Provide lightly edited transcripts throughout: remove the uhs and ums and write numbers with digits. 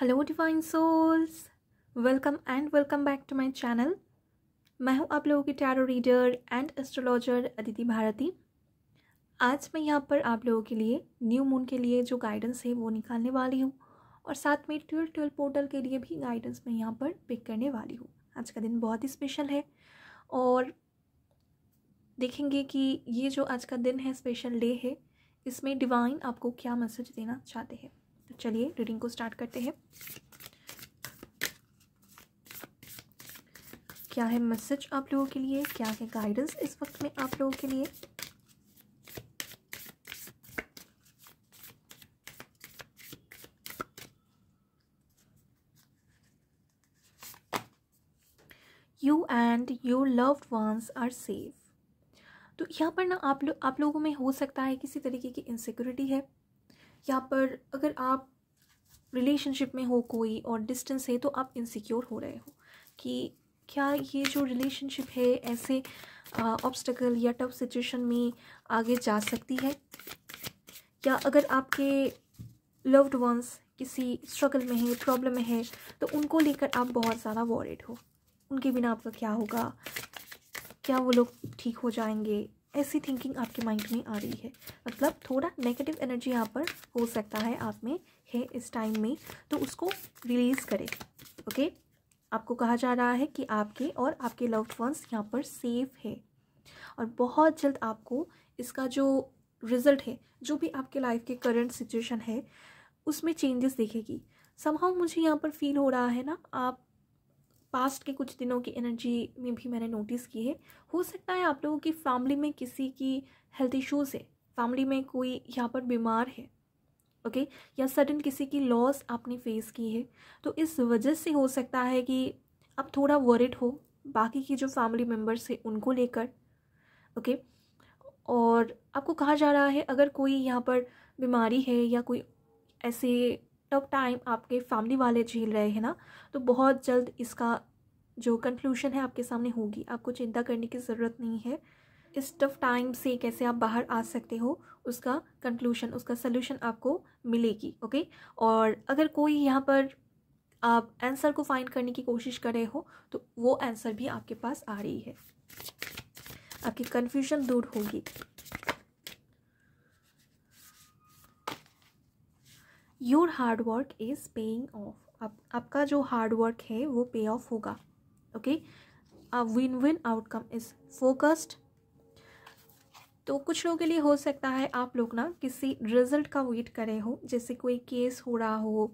Hello divine souls, welcome back to my channel. मैं हूं आप लोगों की tarot reader and astrologer Aditi Bharti. आज मैं यहां पर आप लोगों के लिए न्यू मून के लिए जो गाइडेंस है वो निकालने वाली हूं और साथ में 12-12 पोर्टल के लिए भी गाइडेंस मैं यहां पर पिक करने वाली हूं। आज का दिन बहुत ही स्पेशल है और देखेंगे कि ये जो आज का दिन है, स्पेशल डे है, इसमें डिवाइन आपको क्या मैसेज देना चाहते हैं। तो चलिए रीडिंग को स्टार्ट करते हैं। क्या है मैसेज आप लोगों के लिए, क्या है गाइडेंस इस वक्त में आप लोगों के लिए। You and your loved ones are safe. तो यहाँ पर ना आप लोगों में हो सकता है किसी तरीके की इनसिक्योरिटी है। यहाँ पर अगर आप रिलेशनशिप में हो कोई और डिस्टेंस है तो आप इनसिक्योर हो रहे हो कि क्या ये जो रिलेशनशिप है ऐसे ऑब्स्टेकल या टफ सिचुएशन में आगे जा सकती है। या अगर आपके लव्ड वंस किसी स्ट्रगल में है, प्रॉब्लम में है, तो उनको लेकर आप बहुत ज़्यादा वॉरिड हो। उनके बिना आपका क्या होगा, क्या वो लोग ठीक हो जाएंगे, ऐसी थिंकिंग आपके माइंड में आ रही है। मतलब थोड़ा नेगेटिव एनर्जी यहाँ पर हो सकता है आप में है इस टाइम में, तो उसको रिलीज़ करें। ओके, आपको कहा जा रहा है कि आपके और आपके लव्ड वंस यहाँ पर सेफ है और बहुत जल्द आपको इसका जो रिज़ल्ट है, जो भी आपके लाइफ के करंट सिचुएशन है, उसमें चेंजेस दिखेगी। समहाउ मुझे यहाँ पर फील हो रहा है ना, आप पास्ट के कुछ दिनों की एनर्जी में भी मैंने नोटिस की है। हो सकता है आप लोगों की फैमिली में किसी की हेल्थ इश्यूज़ है, फैमिली में कोई यहाँ पर बीमार है, ओके, या सडन किसी की लॉस आपने फेस की है। तो इस वजह से हो सकता है कि आप थोड़ा वरिड हो बाकी की जो फैमिली मेम्बर्स हैं उनको लेकर। ओके, और आपको कहा जा रहा है अगर कोई यहाँ पर बीमारी है या कोई ऐसे टफ टाइम आपके फैमिली वाले झेल रहे हैं ना, तो बहुत जल्द इसका जो कंक्लूजन है आपके सामने होगी। आपको चिंता करने की ज़रूरत नहीं है। इस टफ टाइम से कैसे आप बाहर आ सकते हो, उसका कंक्लूजन, उसका सल्यूशन आपको मिलेगी। ओके, और अगर कोई यहाँ पर आप आंसर को फाइंड करने की कोशिश कर रहे हो तो वो आंसर भी आपके पास आ रही है। आपकी कन्फ्यूजन दूर होगी। Your hard work is paying off. आपका जो हार्ड वर्क है वो पे ऑफ होगा। Okay, win win outcome is focused. तो कुछ लोगों के लिए हो सकता है आप लोग ना किसी रिजल्ट का वेट कर रहे हो, जैसे कोई केस हो रहा हो,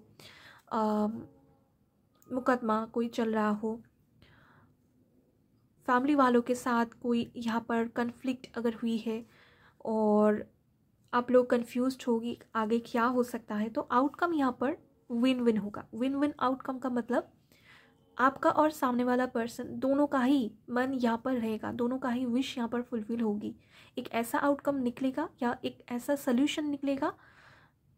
मुकदमा कोई चल रहा हो, फैमिली वालों के साथ कोई यहाँ पर कन्फ्लिक्ट अगर हुई है और आप लोग कन्फ्यूज्ड होगी आगे क्या हो सकता है, तो आउटकम यहाँ पर विन विन होगा। विन विन आउटकम का मतलब आपका और सामने वाला पर्सन दोनों का ही मन यहाँ पर रहेगा, दोनों का ही विश यहाँ पर फुलफिल होगी। एक ऐसा आउटकम निकलेगा या एक ऐसा सल्यूशन निकलेगा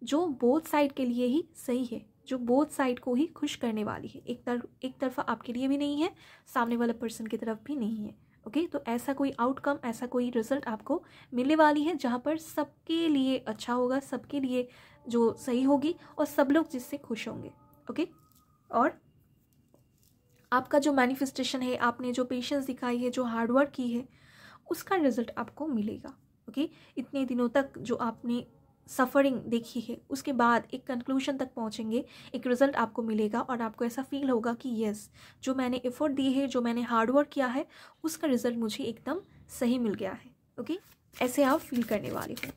जो बोथ साइड के लिए ही सही है, जो बोथ साइड को ही खुश करने वाली है। एक तरफा आपके लिए भी नहीं है, सामने वाले पर्सन की तरफ भी नहीं है। ओके तो ऐसा कोई आउटकम, ऐसा कोई रिजल्ट आपको मिलने वाली है जहाँ पर सबके लिए अच्छा होगा, सबके लिए जो सही होगी और सब लोग जिससे खुश होंगे। ओके और आपका जो मैनिफेस्टेशन है, आपने जो पेशेंस दिखाई है, जो हार्डवर्क की है, उसका रिजल्ट आपको मिलेगा। ओके इतने दिनों तक जो आपने सफ़रिंग देखी है उसके बाद एक कंक्लूजन तक पहुँचेंगे, एक रिज़ल्ट आपको मिलेगा और आपको ऐसा फील होगा कि यस, जो मैंने एफर्ट दी है, जो मैंने हार्डवर्क किया है, उसका रिज़ल्ट मुझे एकदम सही मिल गया है। ओके ऐसे आप फील करने वाले हो।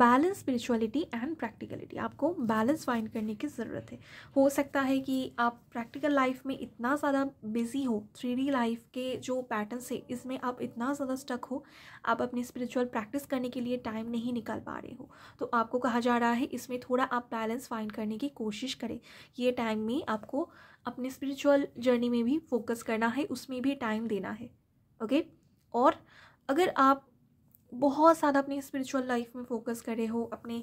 Balance spirituality and practicality. आपको बैलेंस फाइंड करने की ज़रूरत है। हो सकता है कि आप प्रैक्टिकल लाइफ में इतना ज़्यादा बिजी हो, 3D लाइफ के जो पैटर्न्स है इसमें आप इतना ज़्यादा स्टक हो, आप अपनी स्पिरिचुअल प्रैक्टिस करने के लिए टाइम नहीं निकाल पा रहे हो। तो आपको कहा जा रहा है इसमें थोड़ा आप बैलेंस फाइंड करने की कोशिश करें। ये टाइम में आपको अपने स्पिरिचुअल जर्नी में भी फोकस करना है, उसमें भी टाइम देना है। ओके और अगर आप बहुत ज़्यादा अपनी स्पिरिचुअल लाइफ में फोकस कर रहे हो, अपने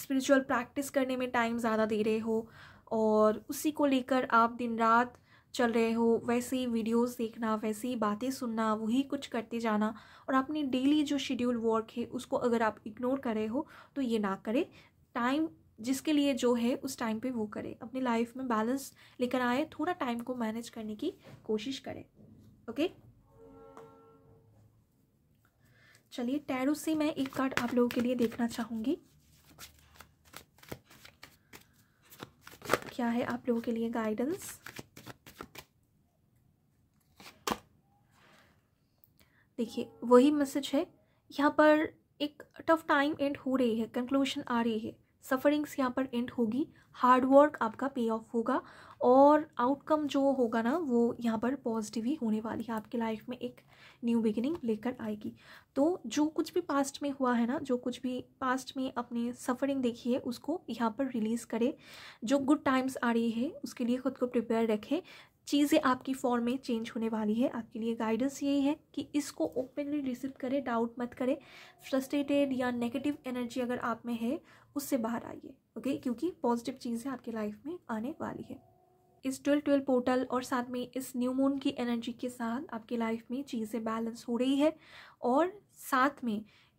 स्पिरिचुअल प्रैक्टिस करने में टाइम ज़्यादा दे रहे हो और उसी को लेकर आप दिन रात चल रहे हो वैसी वीडियोस देखना, वैसी बातें सुनना, वही कुछ करते जाना और अपने डेली जो शेड्यूल वर्क है उसको अगर आप इग्नोर कर रहे हो तो ये ना करें। टाइम जिसके लिए जो है उस टाइम पे वो करें, अपनी लाइफ में बैलेंस लेकर आए, थोड़ा टाइम को मैनेज करने की कोशिश करें। ओके, चलिए टैरो से मैं एक कार्ड आप लोगों के लिए देखना चाहूँगी, क्या है आप लोगों के लिए गाइडेंस। देखिए वही मैसेज है, यहाँ पर एक टफ टाइम एंड हो रही है, कंक्लूजन आ रही है, सफ़रिंग्स यहाँ पर एंड होगी, हार्डवर्क आपका पे ऑफ होगा और आउटकम जो होगा ना वो यहाँ पर पॉजिटिव ही होने वाली है। आपकी लाइफ में एक न्यू बिगिनिंग लेकर आएगी। तो जो कुछ भी पास्ट में हुआ है ना, जो कुछ भी पास्ट में अपने सफ़रिंग देखी है उसको यहाँ पर रिलीज़ करें। जो गुड टाइम्स आ रही है उसके लिए ख़ुद को प्रिपेयर रखें। चीज़ें आपकी फॉर्म में चेंज होने वाली है। आपके लिए गाइडेंस यही है कि इसको ओपनली रिसीव करें, डाउट मत करें। फ्रस्ट्रेटेड या नेगेटिव एनर्जी अगर आप में है उससे बाहर आइए। ओके, क्योंकि पॉजिटिव चीज़ें आपकी लाइफ में आने वाली है। इस 12-12 पोर्टल और साथ में इस न्यू मून की एनर्जी के साथ आपकी लाइफ में चीज़ें बैलेंस हो रही है और साथ में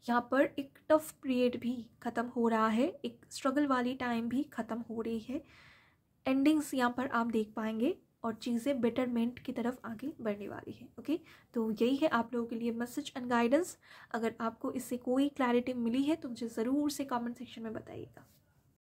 यहाँ पर एक टफ पीरियड भी ख़त्म हो रहा है, एक स्ट्रगल वाली टाइम भी ख़त्म हो रही है। एंडिंग्स यहाँ पर आप देख पाएंगे और चीज़ें बेटरमेंट की तरफ आगे बढ़ने वाली है। ओके, तो यही है आप लोगों के लिए मैसेज एंड गाइडेंस। अगर आपको इससे कोई क्लैरिटी मिली है तो मुझे ज़रूर से कमेंट सेक्शन में बताइएगा।